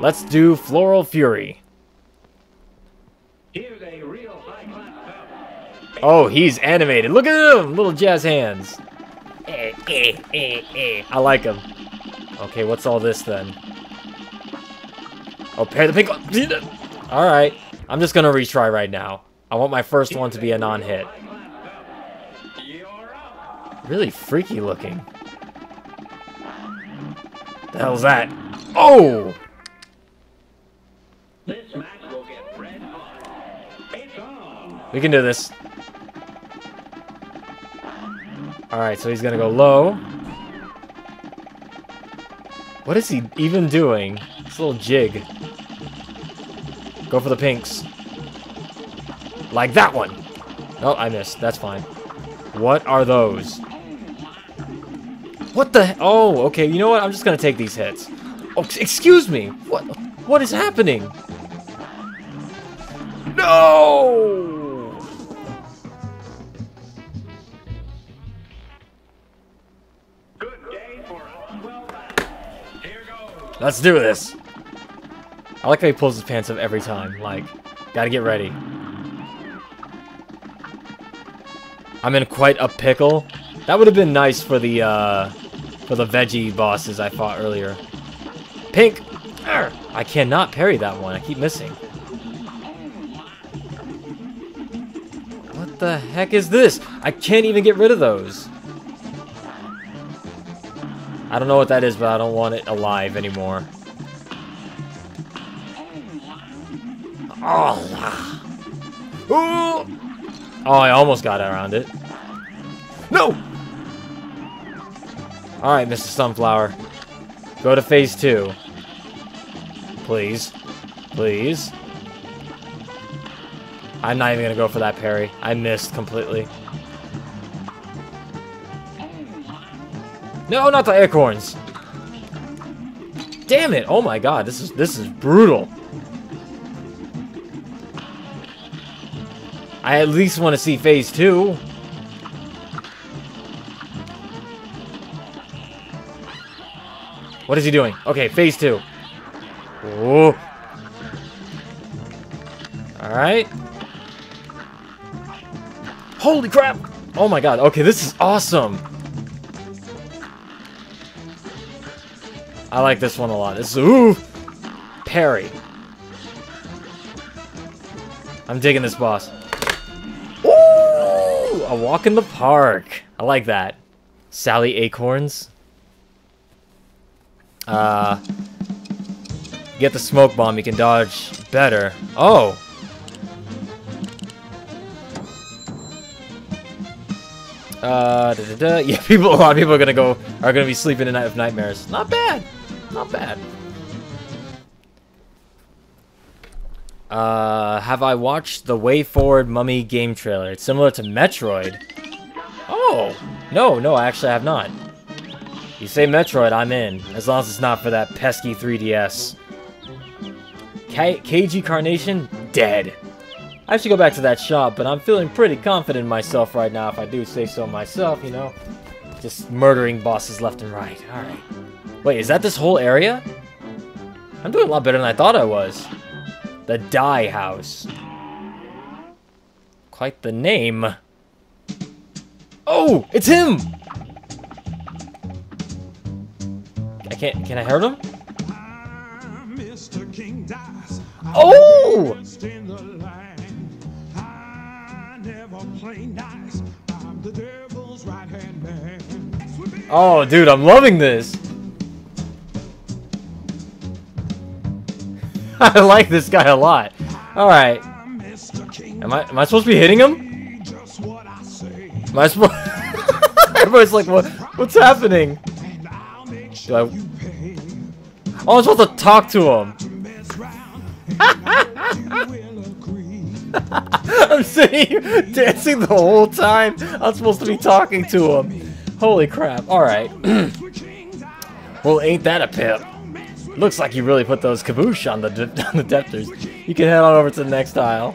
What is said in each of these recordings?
Let's do Floral Fury. Here's a real high-class. Oh, he's animated. Look at him! Little jazz hands. I like him. Okay, what's all this then? Oh, pair the pink one. Alright. I'm just gonna retry right now. I want my first one to be a non-hit. Really freaky looking. The hell's that? Oh! We can do this. Alright, so he's gonna go low. What is he even doing? This little jig. Go for the pinks. Like that one! Oh, I missed. That's fine. What are those? What the... Oh, okay. You know what? I'm just gonna take these hits. Oh, excuse me! What is happening? No! Good day for us. Well done. Here goes. Let's do this. I like how he pulls his pants up every time. Like, gotta get ready. I'm in quite a pickle. That would have been nice for the veggie bosses I fought earlier. Pink! Arr! I cannot parry that one. I keep missing. What the heck is this? I can't even get rid of those. I don't know what that is, but I don't want it alive anymore. Oh! Ooh! Oh, I almost got around it. No! Alright, Mr. Sunflower. Go to phase two. Please. Please. I'm not even gonna go for that parry. I missed completely. No, not the acorns! Damn it! Oh my god, this is brutal. I at least want to see phase two. What is he doing? Okay, phase two. Ooh. All right. Holy crap! Oh my god. Okay, this is awesome. I like this one a lot. This is, ooh, parry. I'm digging this boss. A walk in the park. I like that. Sally Acorns. Get the smoke bomb. You can dodge better. Oh. Yeah, a lot of people are gonna be sleeping tonight with nightmares. Not bad. Not bad. Have I watched the Way Forward Mummy game trailer? It's similar to Metroid. Oh! No, I actually have not. You say Metroid, I'm in. As long as it's not for that pesky 3DS. KG Carnation? Dead. I should go back to that shop, but I'm feeling pretty confident in myself right now, if I do say so myself, you know? Just murdering bosses left and right. Alright. Wait, is that this whole area? I'm doing a lot better than I thought I was. The Die House. Quite the name. Oh, it's him! I can't. Can I hurt him? Mr. King Dice. Oh! I never play nice. I'm the devil's right hand man. Oh, dude, I'm loving this. I like this guy a lot. Alright. Am I supposed to be hitting him? Am I supposed... Everybody's like, what's happening? Oh, I'm supposed to talk to him. I'm sitting here dancing the whole time. I'm supposed to be talking to him. Holy crap. Alright. Well, ain't that a pip? Looks like you really put those kaboosh on the depters. You can head on over to the next aisle.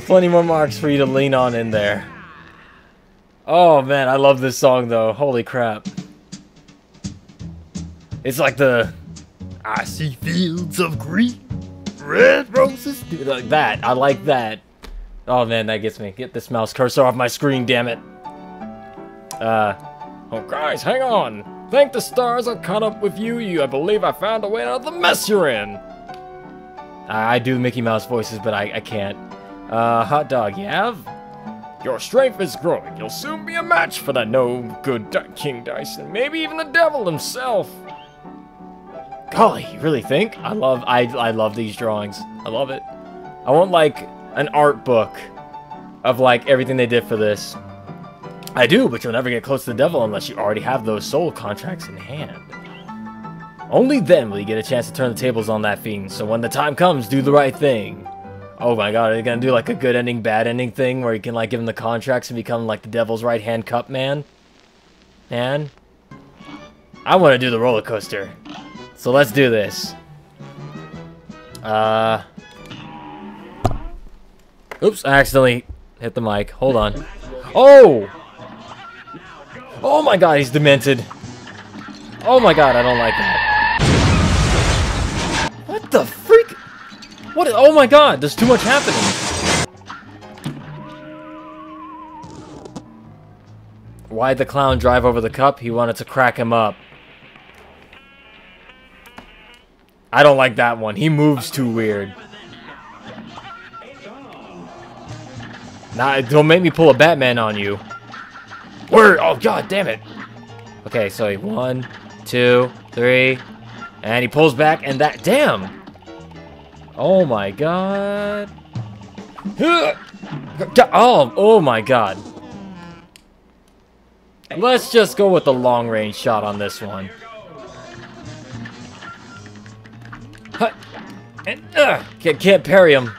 Plenty more marks for you to lean on in there. Oh man, I love this song though. Holy crap. It's like the... I see fields of green, red roses. Dude, like that. I like that. Oh man, that gets me. Get this mouse cursor off my screen, damn it. Oh guys, hang on. Thank the stars I caught up with you. I believe I found a way out of the mess you're in. I do Mickey Mouse voices, but I can't. Hot dog, you have? Your strength is growing. You'll soon be a match for that no-good King Dice, and maybe even the devil himself. Golly, you really think? I love these drawings. I love it. I want like an art book of like everything they did for this. I do, but you'll never get close to the devil unless you already have those soul contracts in hand. Only then will you get a chance to turn the tables on that fiend, so when the time comes, do the right thing. Oh my god, are they gonna do like a good ending, bad ending thing where you can like give him the contracts and become like the devil's right hand cup man? Man? I wanna do the roller coaster. So let's do this. Oops, I accidentally hit the mic. Hold on. Oh! Oh my god, he's demented. Oh my god, I don't like that. What the freak? What? Oh my god, there's too much happening. Why'd the clown drive over the cup? He wanted to crack him up. I don't like that one. He moves too weird. Nah, don't make me pull a Batman on you. Word! Oh god damn it. Okay, so 1, 2, 3, and he pulls back, and that, damn! Oh my god. Oh my god. Let's just go with the long range shot on this one. Can't parry him.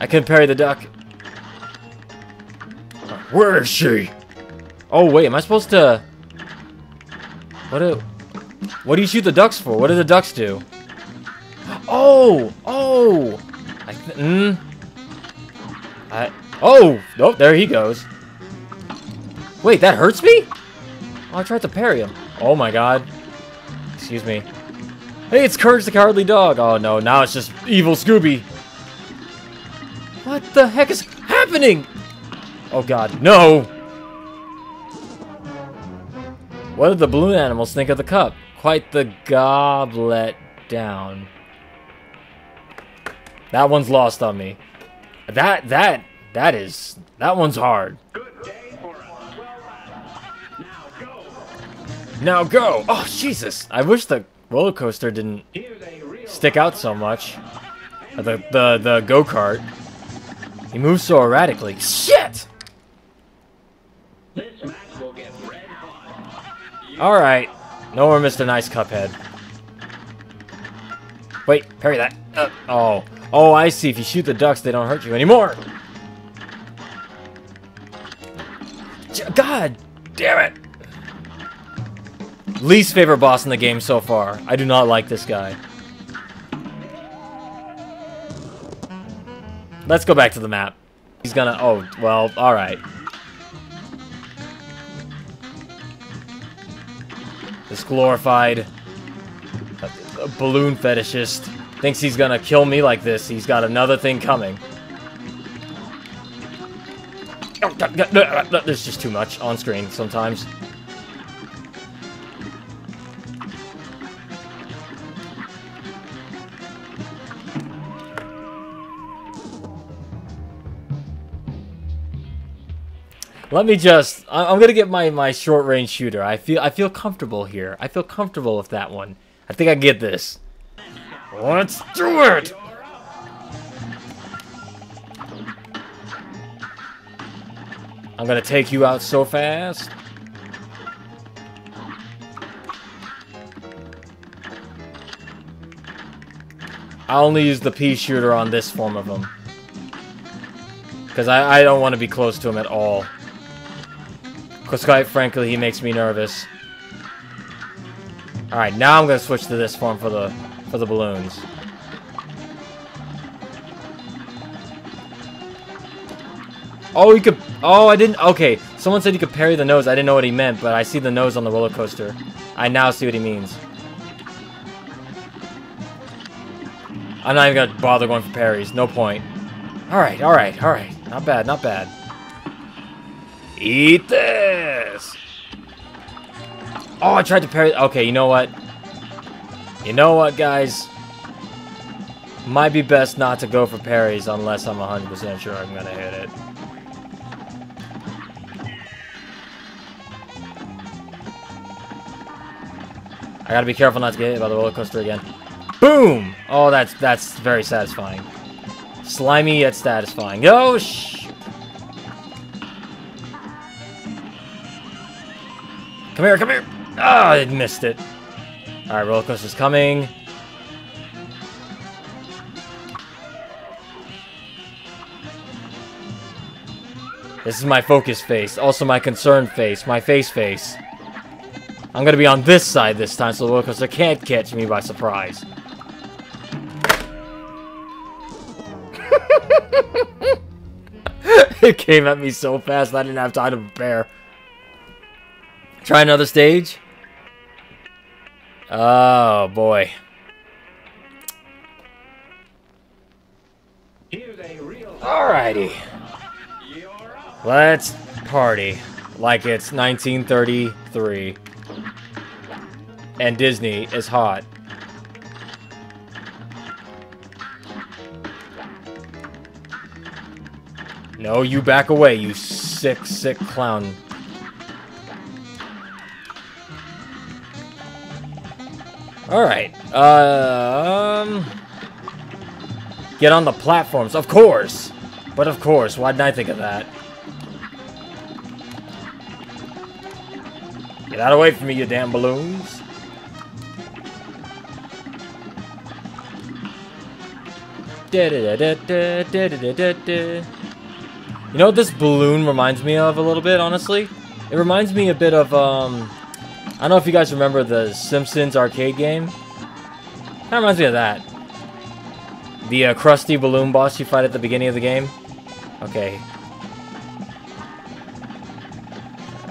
I can parry the duck. Where is she? Oh wait, am I supposed to... What do you shoot the ducks for? What do the ducks do? Oh! Oh! Oh! Oh, there he goes. Wait, that hurts me? Oh, I tried to parry him. Oh my god. Excuse me. Hey, it's Courage the Cowardly Dog. Oh no, now it's just evil Scooby. What the heck is happening? Oh god, no! What did the balloon animals think of the cup? Quite the goblet down. That one's lost on me. That one's hard. Good day for us. Well done. Now go! Oh, Jesus! I wish the roller coaster didn't stick out so much. The go-kart. He moves so erratically. Shit! Alright. No more Mr. Nice Cuphead. Wait, parry that. Oh. Oh, I see. If you shoot the ducks, they don't hurt you anymore. God damn it. Least favorite boss in the game so far. I do not like this guy. Let's go back to the map. He's gonna... Oh, well, alright. This glorified balloon fetishist thinks he's gonna kill me like this. He's got another thing coming. There's just too much on screen sometimes. Let me just... I'm gonna get my short-range shooter. I feel comfortable here. I feel comfortable with that one. I think I get this. Let's do it! I'm gonna take you out so fast. I only use the pea shooter on this form of them. Because I don't want to be close to him at all. Because quite frankly, he makes me nervous. Alright, now I'm going to switch to this form for the balloons. Oh, you could... Oh, I didn't... Okay, someone said you could parry the nose. I didn't know what he meant, but I see the nose on the roller coaster. I now see what he means. I'm not even gonna bother going for parries. No point. Alright, alright, alright. Not bad, not bad. Eat this! Oh, I tried to parry. Okay, you know what? You know what, guys? Might be best not to go for parries unless I'm 100% sure I'm gonna hit it. I gotta be careful not to get hit by the roller coaster again. Boom! Oh, that's very satisfying. Slimy yet satisfying. Oh, shh! Come here, come here! Ah, I missed it. Alright, roller coaster's coming. This is my focus face. Also my concerned face. My face face. I'm gonna be on this side this time so the roller coaster can't catch me by surprise. It came at me so fast I didn't have time to prepare. Try another stage? Oh boy. Alrighty. Let's party like it's 1933. And Disney is hot. No, you back away, you sick, sick clown. Alright, get on the platforms, of course! But of course, why didn't I think of that? Get out away from me, you damn balloons. You know what this balloon reminds me of a little bit, honestly? It reminds me a bit of, I don't know if you guys remember the Simpsons arcade game. Kinda reminds me of that. The crusty balloon boss you fight at the beginning of the game. Okay.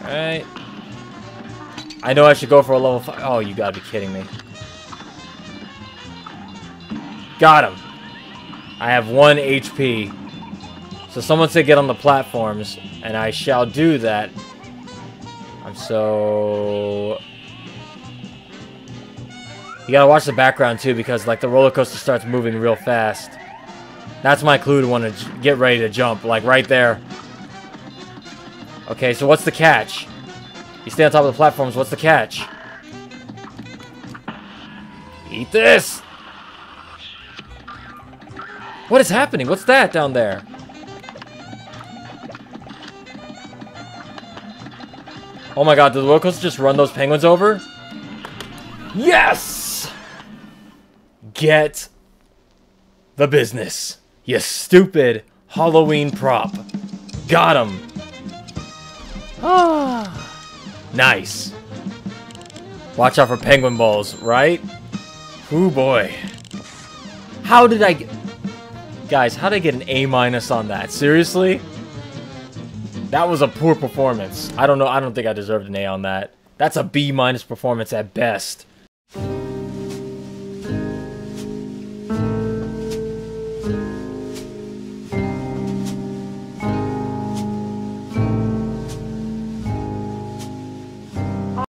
Alright. I know I should go for a level 5. Oh, you gotta be kidding me. Got him. I have 1 HP. So someone said get on the platforms, and I shall do that. I'm so... You gotta watch the background too, because like the roller coaster starts moving real fast. That's my clue to when to get ready to jump, like right there. Okay, so what's the catch? You stay on top of the platforms, what's the catch? Eat this! What is happening? What's that down there? Oh my god, did the roller coaster just run those penguins over? Yes! Get the business, you stupid Halloween prop. Got him! Ah! Nice. Watch out for penguin balls, right? Ooh boy. How did I get... Guys, how did I get an A- on that? Seriously? That was a poor performance. I don't know. I don't think I deserved an A on that. That's a B- performance at best.